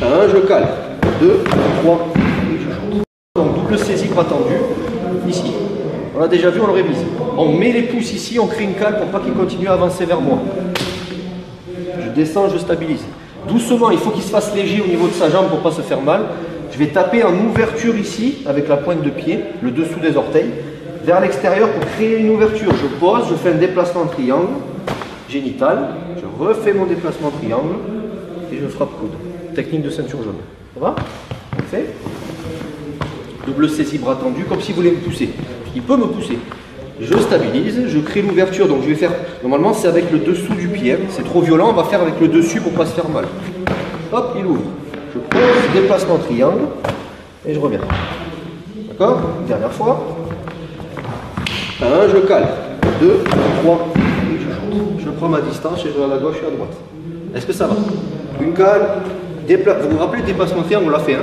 1, je cale. 2, 3, et je chante. Donc double saisie bras tendu, ici. On l'a déjà vu, on le révise. On met les pouces ici, on crée une cale pour pas qu'il continue à avancer vers moi. Je descends, je stabilise. Doucement, il faut qu'il se fasse léger au niveau de sa jambe pour pas se faire mal. Je vais taper en ouverture ici, avec la pointe de pied, le dessous des orteils, vers l'extérieur pour créer une ouverture. Je pose, je fais un déplacement en triangle, génital, je refais mon déplacement en triangle, et je frappe coude. Technique de ceinture jaune. Ça va? Parfait. Double saisie bras tendu, comme si vous voulez me pousser. Il peut me pousser. Je stabilise, je crée l'ouverture, donc je vais faire... Normalement, c'est avec le dessous du pied, c'est trop violent, on va faire avec le dessus pour ne pas se faire mal. Hop, il ouvre. Je pose, déplacement triangle, et je reviens. D'accord? Dernière fois. 1, je cale. 2, 3, et je chante. Je prends ma distance et je vais à la gauche et à la droite. Est-ce que ça va? Une cale, vous vous rappelez le déplacement triangle, on l'a fait,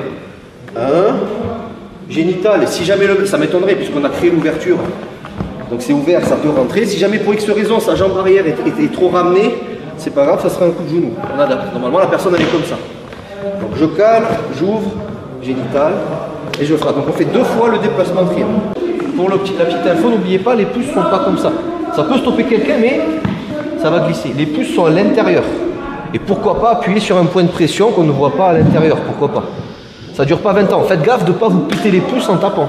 hein? 1, génital, si jamais le... Ça m'étonnerait puisqu'on a créé l'ouverture. Donc c'est ouvert, ça peut rentrer. Si jamais pour X raison sa jambe arrière est trop ramenée, c'est pas grave, ça sera un coup de genou. On adapte. Normalement la personne elle est comme ça. Donc je cale, j'ouvre, génital, et je frappe. Donc on fait deux fois le déplacement triangle. Pour la petite info, n'oubliez pas, les pouces ne sont pas comme ça. Ça peut stopper quelqu'un, mais ça va glisser. Les pouces sont à l'intérieur. Et pourquoi pas appuyer sur un point de pression qu'on ne voit pas à l'intérieur, pourquoi pas. Ça ne dure pas 20 ans. Faites gaffe de ne pas vous péter les pouces en tapant.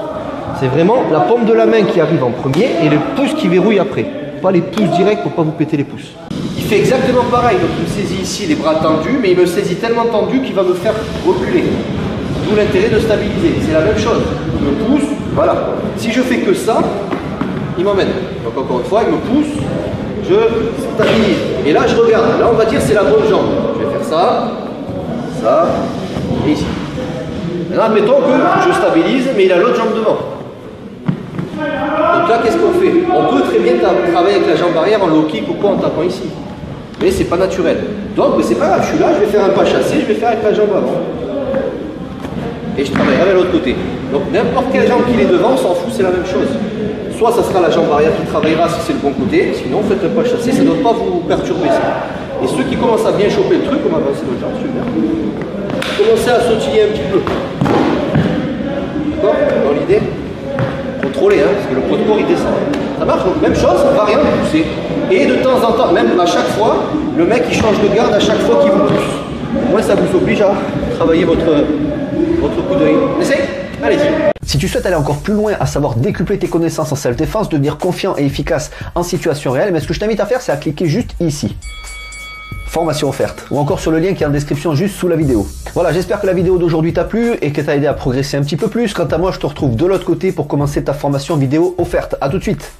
C'est vraiment la paume de la main qui arrive en premier et le pouce qui verrouille après. Pas les pouces directs pour pas vous péter les pouces. Il fait exactement pareil, donc il me saisit ici les bras tendus, mais il me saisit tellement tendu qu'il va me faire reculer. D'où l'intérêt de stabiliser, c'est la même chose. Il me pousse, voilà. Si je fais que ça, il m'emmène. Donc encore une fois, il me pousse, je stabilise. Et là je regarde, là on va dire c'est la bonne jambe. Je vais faire ça, ça, et ici. Maintenant admettons que je stabilise, mais il a l'autre jambe devant. Donc là, qu'est-ce qu'on fait? On peut très bien travailler avec la jambe arrière en low kick ou quoi en tapant ici. Mais c'est pas naturel. Donc, c'est pas grave, je suis là, je vais faire un pas chassé, je vais faire avec la jambe avant. Et je travaillerai de l'autre côté. Donc n'importe quelle jambe qu'il est devant, on s'en fout, c'est la même chose. Soit ça sera la jambe arrière qui travaillera si c'est le bon côté, sinon faites un pas chassé, ça ne doit pas vous perturber ça. Et ceux qui commencent à bien choper le truc, on va avancer l'autre jambe, super. Commencez à sautiller un petit peu. D'accord? Dans l'idée? Contrôler, hein, parce que le pot de corps il descend. Ça marche, donc même chose, variante poussée. Et de temps en temps, même à chaque fois, le mec il change de garde à chaque fois qu'il vous pousse. Au moins ça vous oblige à travailler votre coup d'œil. Essayez, allez-y. Si tu souhaites aller encore plus loin, à savoir décupler tes connaissances en self-défense, devenir confiant et efficace en situation réelle, mais ce que je t'invite à faire, c'est à cliquer juste ici. Formation offerte, ou encore sur le lien qui est en description juste sous la vidéo. Voilà, j'espère que la vidéo d'aujourd'hui t'a plu et que t'a aidé à progresser un petit peu plus. Quant à moi, je te retrouve de l'autre côté pour commencer ta formation vidéo offerte. À tout de suite.